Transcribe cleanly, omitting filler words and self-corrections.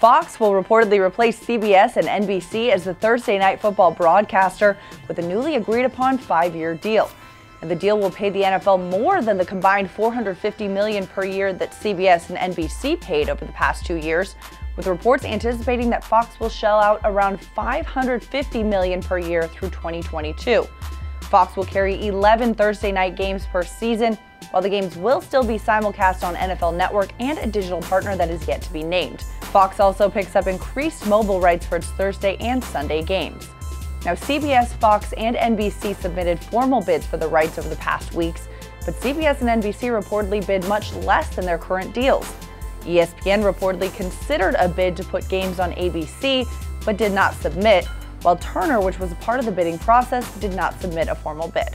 Fox will reportedly replace CBS and NBC as the Thursday night football broadcaster with a newly agreed-upon 5-year deal. And the deal will pay the NFL more than the combined $450 million per year that CBS and NBC paid over the past 2 years, with reports anticipating that Fox will shell out around $550 million per year through 2022. Fox will carry 11 Thursday night games per season, while the games will still be simulcast on NFL Network and a digital partner that is yet to be named. Fox also picks up increased mobile rights for its Thursday and Sunday games. Now, CBS, Fox, and NBC submitted formal bids for the rights over the past weeks, but CBS and NBC reportedly bid much less than their current deals. ESPN reportedly considered a bid to put games on ABC, but did not submit, while Turner, which was a part of the bidding process, did not submit a formal bid.